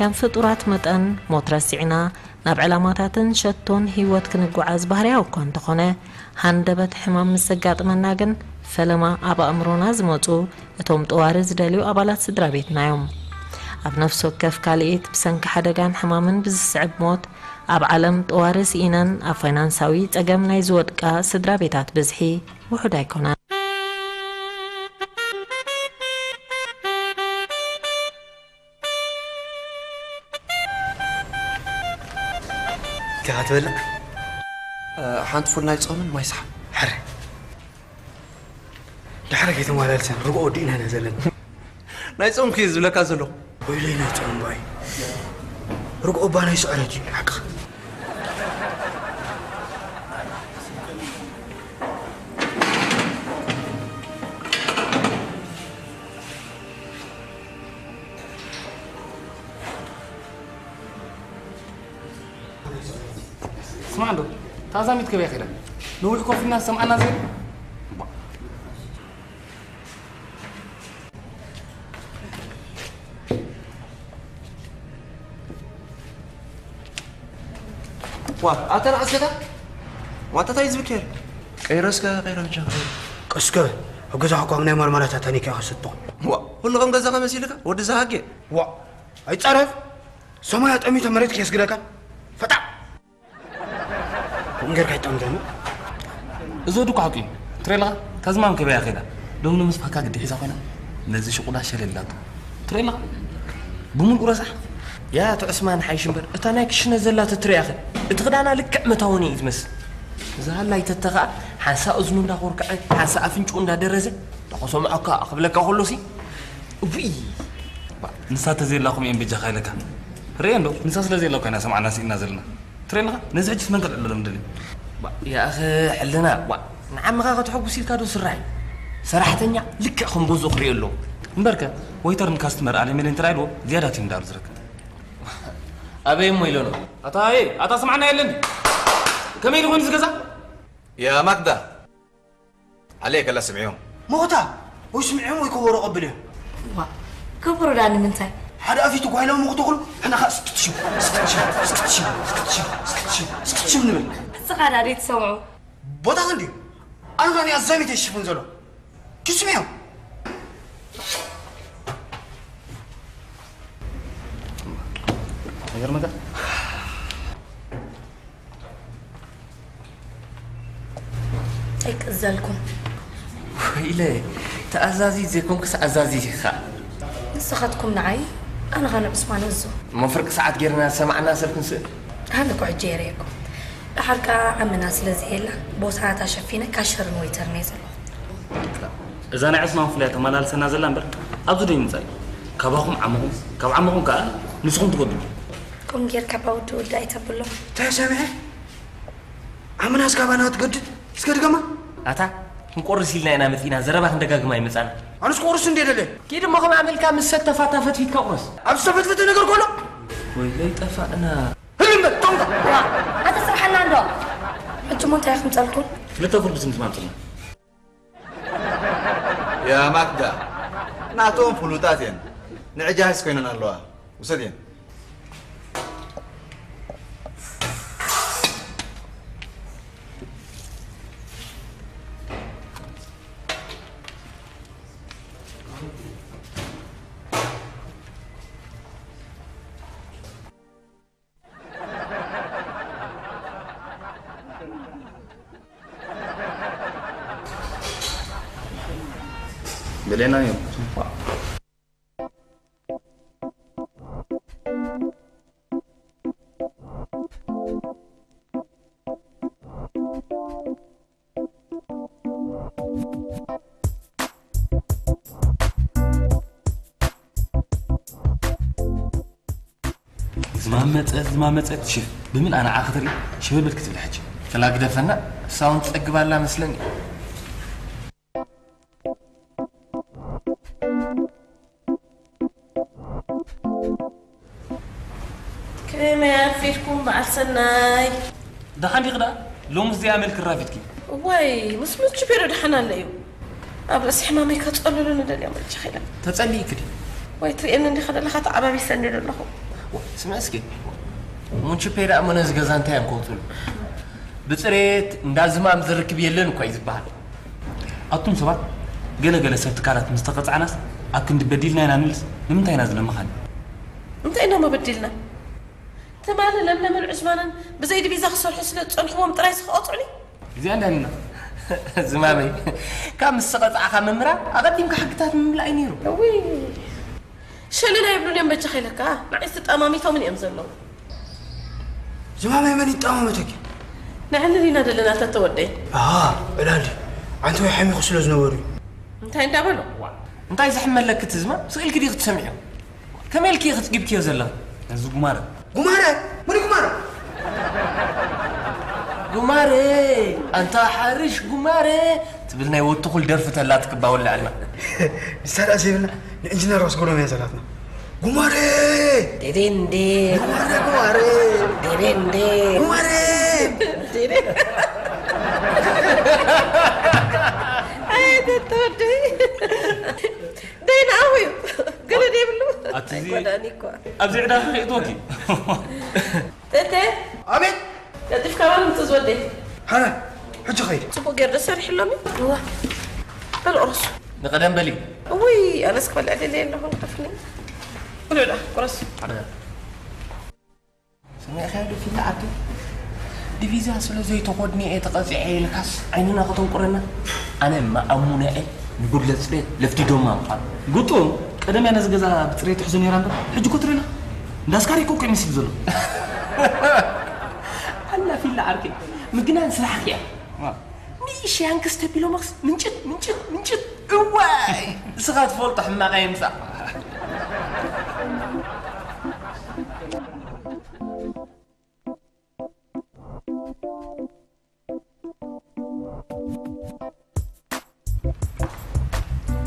كان فطورات متن مترسعنا ناب علاماتاتن شتون هيوت كنقعاز بحريا وكون تخونه هندبت حمام مسقاط مناغن فلما ابا امرونا زمطو اتوم طوارز دليو ابالات سدرا بيتنا يوم اب نفسو كف كاليت بسنك حدغان حمامن بزسعب موت اب عالم طوارز اينن اب فاينانساوي صغمنا يزودقا سدرا بيتات بزحي وحد ايكونا كاتبلا حانت فورنا يصومن ما يسحب حر لحركه تمالالسن ربو دينا نزلن ناي صوم كيز لك زلو ويلينا صوم باي ربو بانا يسعرج حق سمعنا تعزمت كيف يا أخي نوحكم في الناس سمعنا زين واه أتنا عسكتا وأنت تايز بكير قيرسك قيران جاكري كسكا أجزاكوا من أمر مرة تاني كأخستو واه هل لقم جزاك مسيلك ودزاكي واه أي تعرف سمعت أمي تمرت كيس جراكن فتح ونجر كايت عندنا زودو كاكي تريلا كازمان كبير كده دون مس فكاك دي اذا كنا نزي شقولا شللات تريلا بمن قرصه يا تو عثمان حيشمبر اتناك شنو زلات تري اخي اتخدانا لك متاوني يتمس زال لا يتتقع حاسا اذنو دا غورك حاسا افنجو دا درزه تقسم اكا قبلك كله سي وي نسات زي لكم ام بيجا خايلك ريندو نسات زي لكم انا سمعنا سينا زلنا ترينا نزعجت من قلنا لمدلي يا اخي حلنا نعم غا تحب سير كادو سراي صراحه لك خنبوز اخري له امبركه ويتر كاستمر على مين ترايلو زياده تندار زرك ابي مو يلونو اتاي اتا سمعنا يلن كمين وين زكزا يا مقدا عليك لا سمعيهم موتا وسمعهم ويكوروا قبله كبروا داني من تاي هذا أفيتو قايلو مقتول أنا خلاص تشوف تشوف منو؟ الصغار هذي تسمعوا بودا عندي أنا غني أزاي تشوفون زلوا كسمعوا غير ماذا؟ هيك أزالكم إلي تأزازي زيكم كس أزازي خا نسختكم نعي أنا غنب اسمعني الزو مفرق ساعات غيرنا سمعنا سلكنس هذا كوع جيريكو حركة عم ناس لزيلا بوسعات شفينا كاشر ويتر نزل إذا أنا عصنا فليت ما لالس نازل لامبر أبدي نزاي كباهم عمهم كب عمهم كا نسخن تقول كم غير كباو تقول لا يتبلو تسمع عم ناس كبانا تقول سكر كمان أتا نقرص لنا أنا مثلنا زربة هندكا كمان مثلا أنا سكورس نديرله كيد ما خم عمل كام الستة فتافت فيك قرص أبستفت فيك نقول كله ويلي تفقنا هلم بتطلع هذا سبحان الله أنتم أنت يا أخي متسألكم؟ لا تقول بس أنت ما تقول يا ماكدا نعطوهم فلوتاتين نعجاهز كوينا نالوها وسدين Belena yok. زمان متأت شف بمن أنا عاخذري شباب الكتب الحج فلا أقدر فنا ساون تلقى بالله مثلني. سناي ده حني غدا لو مش زي عملك الرافتكي واي مش متشبير ده حنا لا يو ابلس حمامي كتصللو ندل يعمل شي خير تصلي كده واي ترين اني خد لها تعبابي سندل له اسمع اسكي مونش بيرا امنز غزانتا ينكوتل بصريت اندازمام زركب يلن كويس بحال اتم سبع جلجل سبتكارات مستقطعناس اكند بديلنا نانلس نمتى ينازل مخان امتى انا ما بديلنا تمال لملم العجمان بزيد بيزا خسر حسن تنخوم طرايس خاطعني زين انا زمامي كم السقط عخا ممره اقدم كحقتات مملاي نيرو وي شلنا يبلون يم بتخيلك نعيس تماميتهم من يمزلوا زمامي من يتامتك نحن لينا دلنا تتودي بلالي انت يحمي خسلو زنوري انت اندابلو انت يزحملك تزما سئلك دي تسمعيو كمالك يخجب كيو زلا زغمار قمارة من قمارة قمارة أنت حارش قمارة تبلنا يوتقول درفة لا تكبا ولا علما نسال أسيبنا الإنجنير راس قولهم يا زلاتنا قمارة ديرين دي قمارة قمارة ديرين دي قمارة ديرين هذا تودي دين عويم قال لي بلو أتزيد أبزيد ده يدوكي تته أمين لا تفكر ولا تزودي هلا حج خير تبغى غير رسالة حلومي والله بالقرص نقدم بلي وي أنا أسكب على الليل اللي هون قفلين قولوا له قرص على سمي أخي هذا في لعبته ديفيزا سلو زي تقودني أتقاس عيلك حس عيننا قطن قرنا أنا ما أمونه أي نقول لسريت لفتي دوم ما أنفعل قطون قدم أنا زجزا بتريت حزني راندا حج كترنا ناس كاري كوك مسيب زلو الله في الله عاركين ممكن أنسى حكي ميشي عنك استبيلو مخس منجد واي سقط فولت حما قايم صح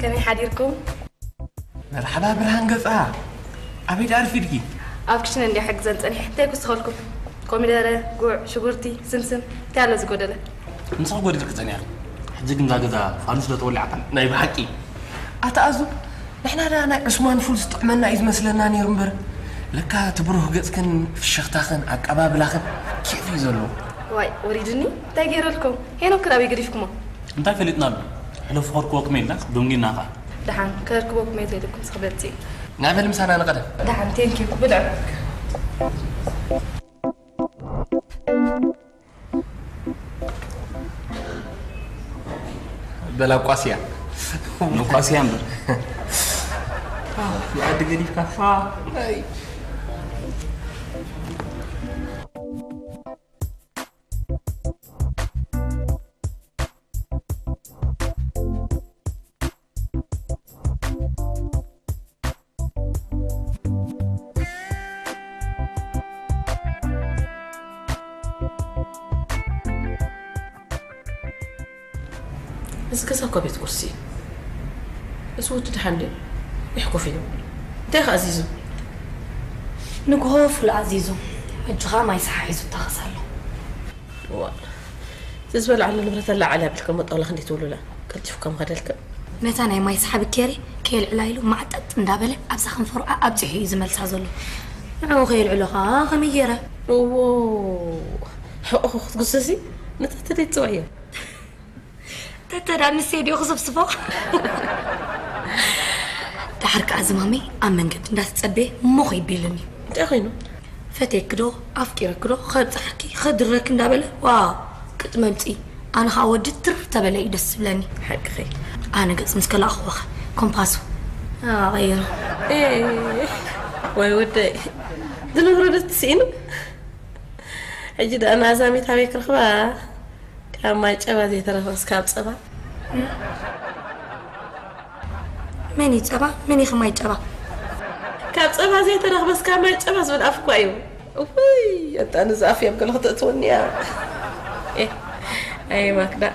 كمي حديركم مرحبا برهان قفا أبي تعرفي لكي أبكشن اللي حق زنزن حتى يكسخولكم كوميدارة قوع شغورتي سمسم تعالوا زقودلة نصح قودلك زنيا حجيك مزاقزا فانوس لا تولي عقل نايب حكي أتأزو نحن أنا عثمان فلس طعمنا إذ مثلنا نيرمبر لكا تبروه قسكن في الشختاخن عقبا بالآخر كيف يزولو واي وريدني تاقيرو لكم هينو كرابي قريفكم انتاي فلتنا له حلو فخوركو وكميلنا دونجينا قا دحان كركو وكميلنا لكم صخبتي نعمل مسانا أنا غدا دحان تينكي بدعم بلا قاسيا مو قاسيا امبر يا قد قريف كفا كوبيت كرسي اسود تتحنن يحكوا فيه تاخ عزيزو نقهوف العزيزو الجغا ما يصح عايزو تاخسر له تزبل على نبرة الله على بلكم مطاولة خليت تقولوا لا قلت فكم هذا الكلام متاني ما يسحب كيري كيل علايلو معطط اندابله ابزا خنفرق ابزحي يزملسا زلو نعو خيل علوها خميره اوه حقو خصسي نتتدي توعيه تتدا مسيدي خصبصفق تحرك ازمامي امن قد نتصبي مو خيبيلني تخينو فتيكدو افكيركدو خضحكي خدرك اندابله واو كتممتي انا خاوجت ترف تبلي يدس بلاني حق خي أنا قلت مسكلة أخوة كومباسو غيره إيه واي ودي دلو غردت سينو أجد أنا زامي تعبيك رخبا كان ما يتعبا زي ترى فاسكاب صبا من يتعبا من يخ ما يتعبا كاب صبا زي ترى فاسكاب ما يتعبا زبن أفكو أيوه أوي أنت أنا زافية بقول خطأتوني إيه أي ما كدا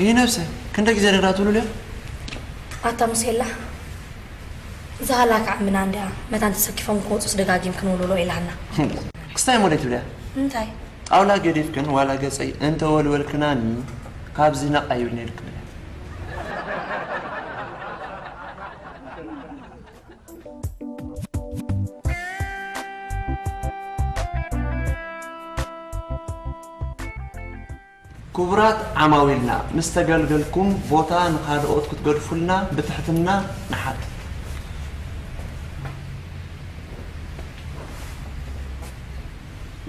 ايه نفسه؟ كنتك زي راتولو ليه؟ أتا مسيلا زهلاك عمنا عندها متى تسكفهم كوتس دقاقي يمكن ولولو إلى عنا كستاي موليتو ليه؟ انتاي أو لا قريفكن ولا قصي أنت ولولكناني كابزي نقا يبني لك بليه كبرات عماويلنا مستقلقلكم بوطا نقادقوت كتقرفلنا بتحتنا نحات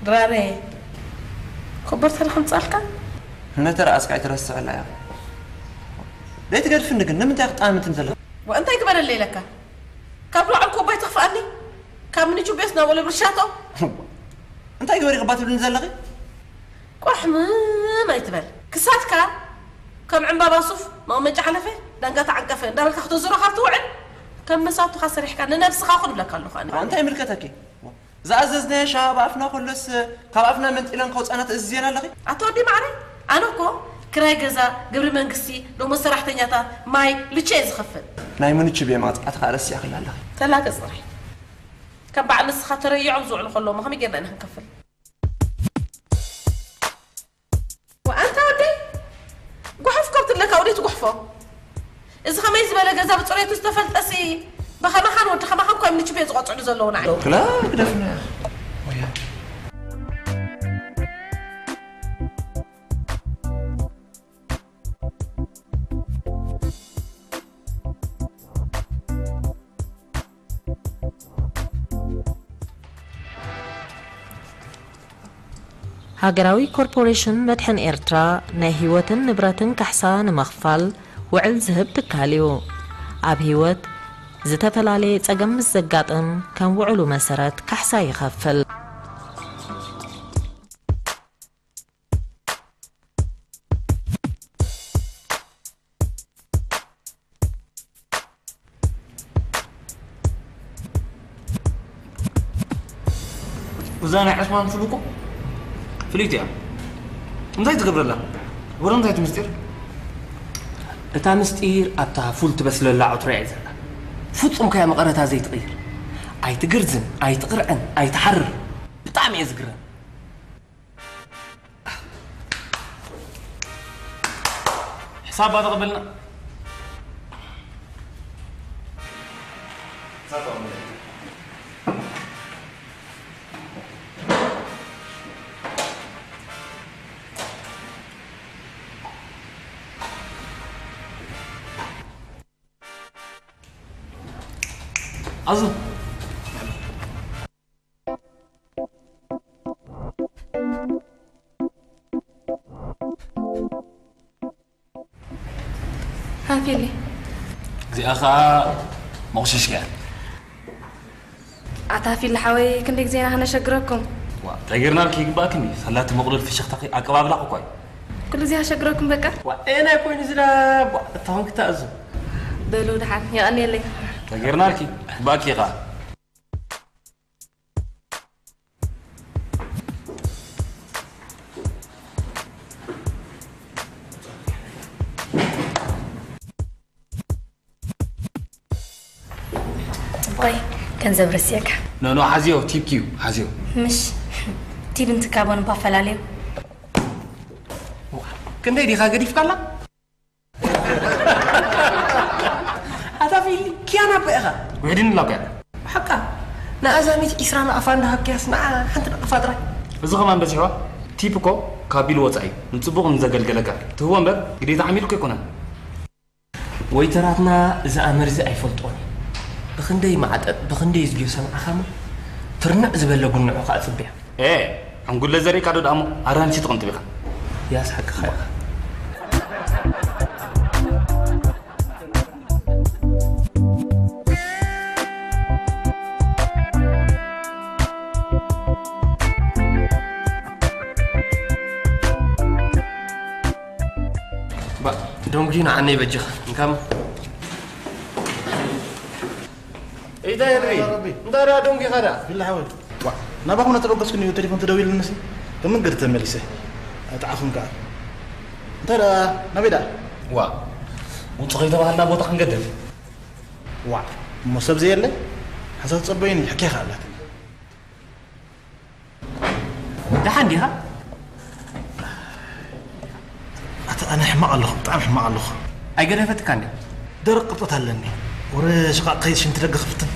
دراري كبرتها لكم تسألك؟ هنا ترأسك عيترسع لها ليت قرفنك نمنت أقطامت انتلك وانت يقبل الليلك كابلو عن كوباي تخفأني كامني جو بيسنا ولا برشاتو انت يقبل يقبات بلنزلغي كحمة ما يتبل كساتك كم عم بابا صوف ما مج حلفه دنقة عنقفه دارك تاخذ زرة خرط وعن كم مساط خسر يحكي أنا نفسي خاخذ بلا كله خاني أنت ملكتك زعززنا شاب عفنا خلص خافنا من إلى نقص أنا تزينا لقي أتودي معنا أنا كو كراي جزا قبل ما نقصي لو ما صرحت نيتا ماي لتشيز خفت نايمون تشبي مات أتخلص يا أخي الله ثلاثة صرح كم بعد السخاطر يعوزوا على خلهم ما هم يجينا نكفل إذا خميس بلا جزاب تصريح تستفلت أسي بخنا خان وانت خنا خان كم نشوف يزغط على زلون عين لا كدفنا ويا هاجراوي كوربوريشن مدحن إيرترا نهيوتن نبرتن كحسان مخفل وعل زهب تكاليو عب هيوت زتفلالي تقم الزقاطن كان وعلو مسارات كحسا يخفل وزاني عثمان سلوكو فليت يا انتي تقبر له ولا انتي تمستير أتا مستير أتا فول تبسل الله عطري عزنا فوتهم كيا مقرتها زي تغير أي تقرزن أي تقرأن أي تحرر بطعم يزقرن حساب هذا قبلنا أظن عافية زي أخا مغشش كان عطافي اللي حوي كندك زينا هنا شجركم تغيرنا لك يباكني صلات مقرر في شختقي أقرب لك وكوي كل زي شجركم بكر وأنا كوين زلا تهم كتأزم بلو دحن يا أني لي تغيرنا لك باكي غا كنزب رسيك نو نو حزيو تيب كيو حزيو مش تيب انت كابون بافلاليو كندي دي خاغدي فكلا هذا في كيانا بقى ويدين لاك حقا نا ازاميت اسران افاند حقياس نا حنت افادرا بزو كمان بزيوا تيبكو كابيل وصاي نصبوق نزغلغلك تهوم بك غدي تعملك يكون وي تراتنا اذا امر زي ايفولطوني بخندي معطط بخندي زيو سمعخم ترنع زبله غنعو خا صبيح ايه انقول له زري كادو دامو ارانشي تقنت بك يا سحق خير با دونجينا عني بجخ نكم اي دايري ندارا دونكي غدا بالله حول نابا كنا تربسكن يو تليفون تدوي لنا سي تمن غير تمليسه تعافون كا ترى نبدا وا وتغيدا بحالنا بوتا كنقدم وا مصاب زي يله حسن تصبيني حكي خالك ده عندي ها انا حماق الله طعم حماق الله اي قرفتك عندي درق قطت هلني ورش قايد شنت رقفتن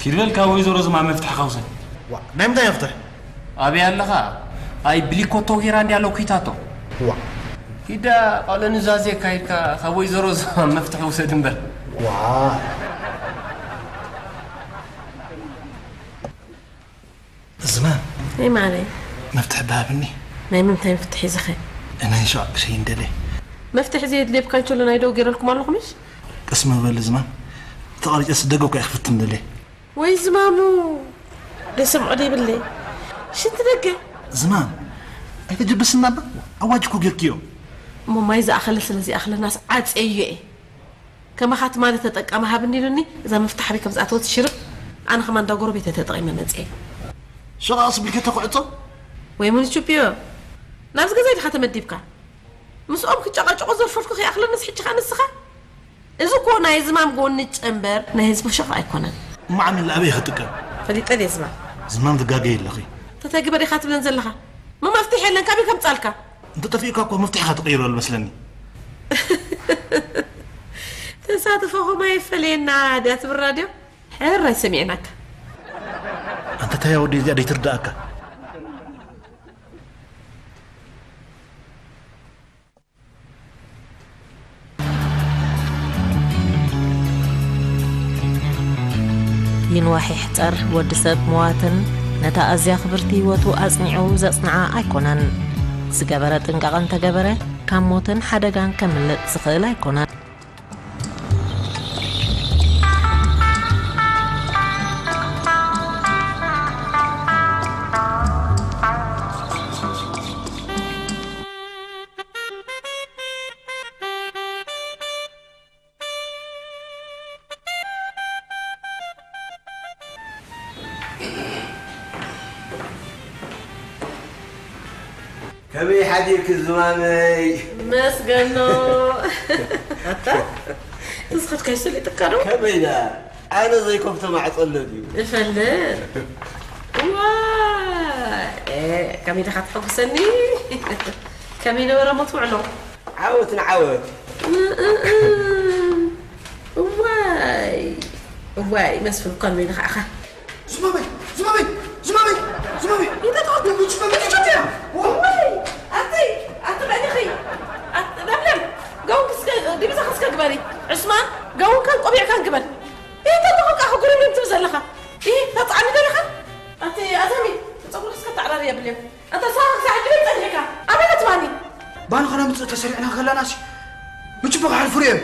كيرلكا ويزور زما مفتح خاوسن وا نايم دا يفتح ابي يالخا اي بليكو توغيرا اند يالو كيتاتو وا كيدا قالن زازي كايكا ويزور زما مفتح وسدن بر وا زما اي مالي مفتح بابني نايم متى يفتح يزخي انا شو شي ندلي مفتح زيد لي بكايتو لنا يدوغير لكم على الخميس اسمه بل زمان تقريبا صدقوك يا خفت من الليل وي زمامو لا سمعوني بالليل شنو تلقى زمان اي تجبس النبا اواجكو كيو ماما اذا اخلى سلازي اخلى الناس عاد ايه كما خات مالي تتقمها بنيلني اذا مفتح بكم زعتوت شرب انا كمان دغور بيت تتقيم منصي شو اصبك تقعطو وي من تشوبيو ناس غزايت حتى مديبكا مسؤمك تشقاقو زرففك اخي اخلى الناس حيت خانسخه إذا كنا يزمام قوني تأمبر نهزبو شقة يكونن ما عمل أبي خدك فدي تدي يزمام زمان دقاقي لغي تتجبر يخاطب ننزل لها ما مفتحي لنا كابي كم تالكا أنت تفيك أقوى مفتاحها تغيره المسلني تصادفه ما يفلينا عادات بالراديو حرة سمعناك أنت تيا ودي زادي ترداك ينواحي حتر ودسب مواتن نتا أزيا خبرتي وتو أزنعو زصنعا أيكونن زجبرة تنقان تجبرة كموتن حدقان كملت زخيل أيكونن كبي حديك الزمامي مسجنو أتا تسخط كيس اللي تكرو كبي لا أنا زيكم تمع صلودي فلان وااا إيه كمي دخلت حب سني كمي نورا مطوعنا عاوت نعاوت وااي وااي مسفل قلبي دخل أخا زمامي زمامي زمامي زمامي إذا تغطي مش فاهمني شو والله أتي أتبع أخي لملم قوم كسك دي بزخ كسك كبري عثمان قوم كان قبيع كان قبل إيه تدخل أخو قريب لم تبزل لخا إيه تطعني دلخا أتي أزمي تقول كسك تعراري يا بليم أنت صاحك ساعد لم تنهكا أبي لا تماني بان خلا متسرع أنا خلا ناشي متشبك على الفريم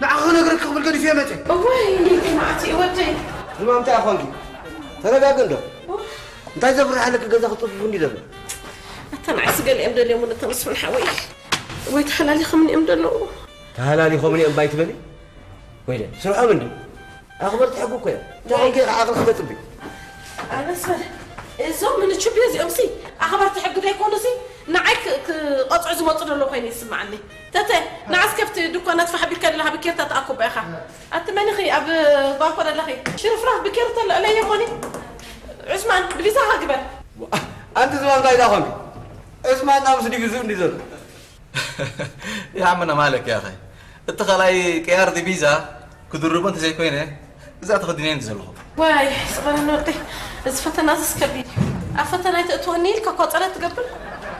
مع غنى غرك قبل قدي في متي وين ليك معتي ودي ما متى اخونكي ترى غندو انت زفرح لك غزا خطف بندي دبل اتنعس قال امد اليوم نتنص الحوايج ويت حلالي خمني امد له حلالي خمني ام بايت بني ويلي سرعه مندي اخبرت حقك يا تعال عقلك بتبي انا سر ازوم من تشوف يا زي امسي اخبرت حقك يكون سي نعك قطع زي ما طلع له كاين يسمعني تاتا نعس كفت دكانات فحبي كان لها بكير تتاكب اخا اتمنى اخي اب باكر الله خير شرف راه بكير طلع لي يقولي عثمان بليزا هاكبر انت زمان قاعد اخوك عثمان نامس ديفيزون ديزل يا عم انا مالك يا اخي انت خلاي كيار دي بيزا كدربه انت زي كوينه اذا تاخذني انت زلخو واي صغار نوطي زفتنا زسكبي افتنا تاتوني لك قطره تقبل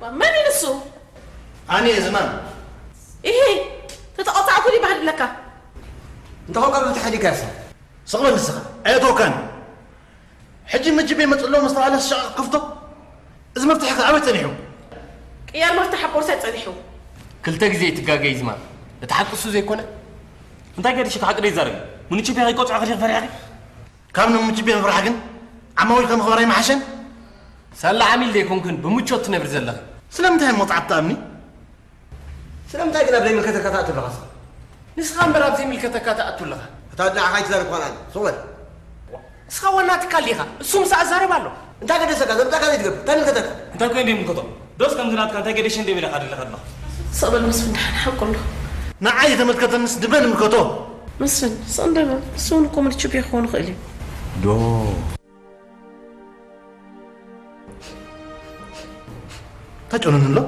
ما ننسو اني زمان ايه تتقطع كل بحال لك انت هو قبل تحدي كاسه صغلو نسخ ايتو كان حجي مجبي ما تقلو مصر على الشقه قفطه اذا ما فتحك عبيت تنيحو يا مفتح قرصه تنيحو كلتا غزي تقاقي زمان تحقسو زي كونه انت قاعد شي حق لي زرق من تشبي هاي قطع غير فرحي كم من تشبي فرحكن عموي كم خبري ما عشان سلا عامل لي كونكن بموتشوت نبر زلخ سلامتها ما تعطامني سلامتها قلب لي ملكتك كتات الرقص نسخان براب زي ملكتك كتات لها تعدل على حاجه زرق قران صور سخونات كاليها السوم ساعه زرب له انت قاعد تسكت انت قاعد تجيب تنكتك انت كوين دي مكتو دوس كم زنات كانت قاعد شندي بلا قدر لخدنا صبر مسفن حقله نعايد ملكت الناس دبن ملكته مسن صندبه سونكم تشوف يخون خلي دو تاجلون له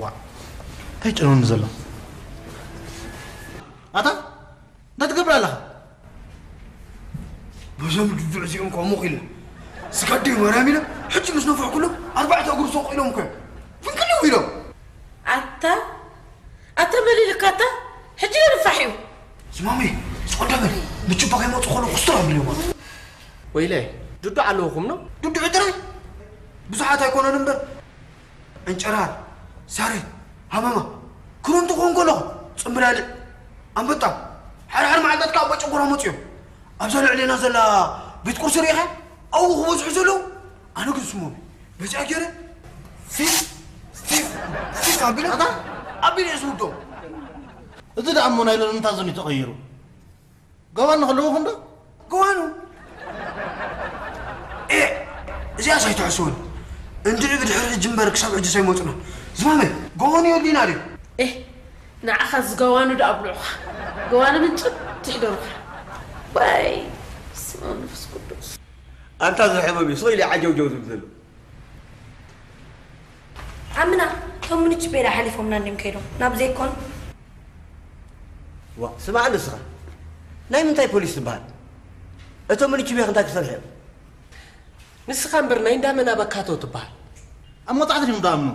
وا تاجلون زله اتا نتقبل لها بزم تدعيهم قوموا خلي سكدي ورامينا حتى مش نفع كله اربعه اقرص قيلهم كان فين كلهم يلو اتا أتملي لك أتا حجي نرفحيو زمامي سقدامي نشوف باغي موت خلو قصرا من اليوم ويلي جدو علوكم نو جدو عتري بزحات يكونوا نمبر انشرار ساري هماما كرون تكون كله صمبلالي أنبطا حرحر معدتك أبوش أقول هموتيو أبزلع لنا زلا بيتكو سريحة أو خوز حزلو أنا قلت سمومي بزع كيري سيف سيف سيف عبيلي أتا أبي يسودو. إذا دعمونا إلى أن تزني تغيره. قوانو خلوه خندا. قوانو. إيه زي أشي تعسون. أنت عقد حر الجمبرك سبع جسي موتنا. زمامي قوانو يولي ناري. إيه نأخذ قوانو دابلوه. قوانو من شد تحضره. واي سما نفس قدوس. أنت زحمي صيلي عجو جو تبذله. عمنا. كم من تشبيه رحلي فمنا نمكيرو نابزيكون وا سمع عند الصغر نايم تاي بوليس بعد اتو من تشبيه عندك سرحب نسخان برنا دامنا بكاتو تبال اما طعت لهم دامنو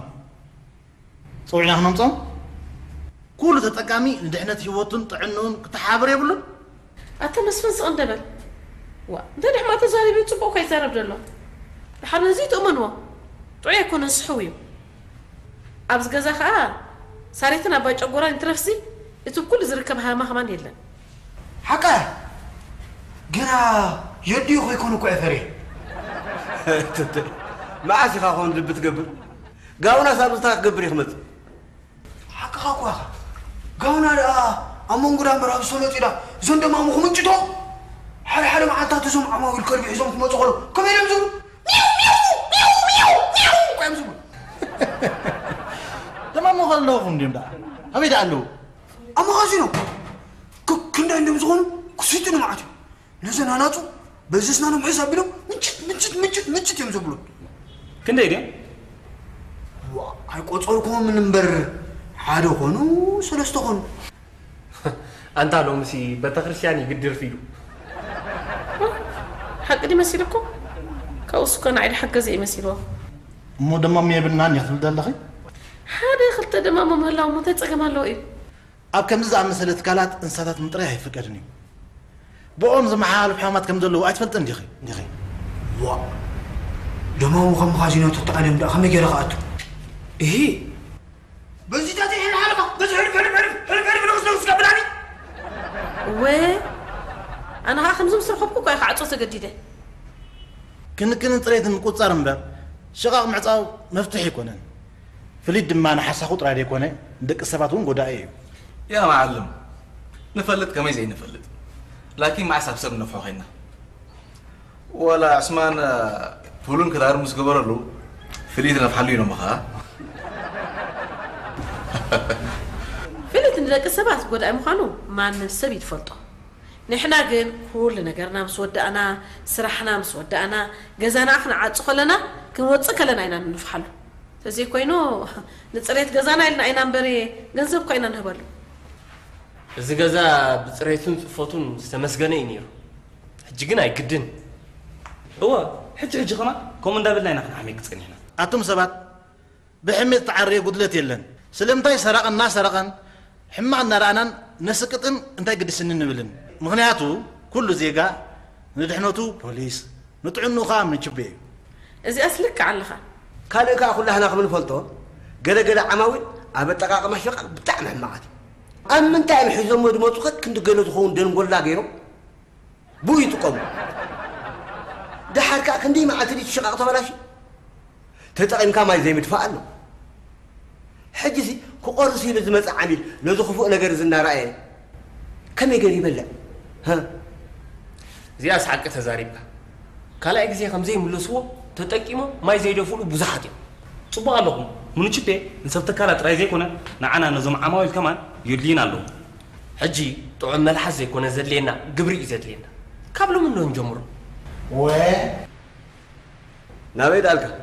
صوينا هنا نصم كل تتقامي ندحنت هوتن طعنون كتحابر يبلو انت مسفنس اندبل وا ندح ما تزاري بيتبو كيزارب دلو حنا زيت امنوا طعي يكون صحوي أبز جزاخ ساريتنا باج أقولان ترفسي إتو كل زركبها ما خمان يلا حكا جرا يدي أخو يكونوا كأثري ما عسيخ أخوان لبت قبر قاونا سابستاق قبر يخمد حكا أخو أخو قاونا أمون قرام براب سولوتي لا زند ما مخمن جدو حالي حالي معاتاتو زم عماوي الكربي حزم كما تقولوا كم يلم زم ميو ميو ميو ميو ميو كم زم أما قال له خندم دا، أبي دا له، أما قاسينه، كندا عندهم زغون، كسيتنا معاته، نزل هناتو، بزسنا نوم عيسى بيلو، منشت يوم زبلو، كندا إيه؟ وا، هاي قطعوا لكم من نمبر، حادو خونو سلستو خونو أنت لو مسي بتخرسياني قدر فيلو حق دي مسيلكو كأوسو كان عيد حق زي مسيلو مو دمام يبنان يخلو دالخي حادي خلطة دمام مهلا وموتات أجمال لو إيه أب كم زعم مسألة كالات إنسانات متريحي فكرني بقوم زمحال بحامات كم دلو أتفلت أندخي أندخي وا دمام وخم خاجينو تطعنم دا خمي جرغاتو إيه بزيد هذه الحلقة بس عرف نغسل وسكب لاني وي أنا ها خمسة مسرح بكوكا يا خاطر صوصة جديدة كن طريت نقول صار مباب شغال معطاو مفتوح يكون في اليد ما أنا حاسة خطرة يكون دك السبات ونقول داعي يا معلم نفلت كما زي نفلت لكن مع سبسب نفوحينا ولا عثمان فلون كذا رمز كبر له في اليد نفحلينه مخا فلت إن ذاك السبات قد أمخانو ما نسبي تفلطه نحنا قل كلنا قرنا مسود أنا سرحنا مسود أنا جزانا إحنا عاد صقلنا كنود صقلنا إنا نفحله فزي كوينو نتصريت جزانا إلنا إنا بري جنزب كوينا نهبله إذا جزا بتصريتون فطون استمسجنين يرو حجينا يقدن هو حجي خنا كم ده بدنا إحنا عميق تكنينا أتوم سبات بحمي تعري قدلتي لنا سلمتاي سرق الناس سرقان حمانا رانا نسكتن انت قد سنن بلن مغنياتو كل زيقا ندحنوتو بوليس نطعنو خام نشبي ازي اسلك على خا قال لك اقول لها ناخذ الفلطو قلقل عماوي ابي طقاق مشفق بتعمل حماقتي اما انت عم حزم ودموت قد كنت قلت خون دين نقول لا غيره بوي تقوم دحركا كندي ما عتري شقاق تبلاشي تتقيم كما زي متفائل حجزي كقرصي لازم أتعامل لازم خفوا أنا جرز النار كم يقريب لا ها زي أسحق تزاريبها كلا إجزي خمسين من الأسبوع تتكيمه ما يزيد يفول بزحتي صباح لهم من شتى نسبت كلا ترازي كنا نعنا نزم عمايل كمان يدلينا لهم حجي طعم الحزق كنا زدلينا جبري زدلينا قبله منهم جمر و نبي ذلك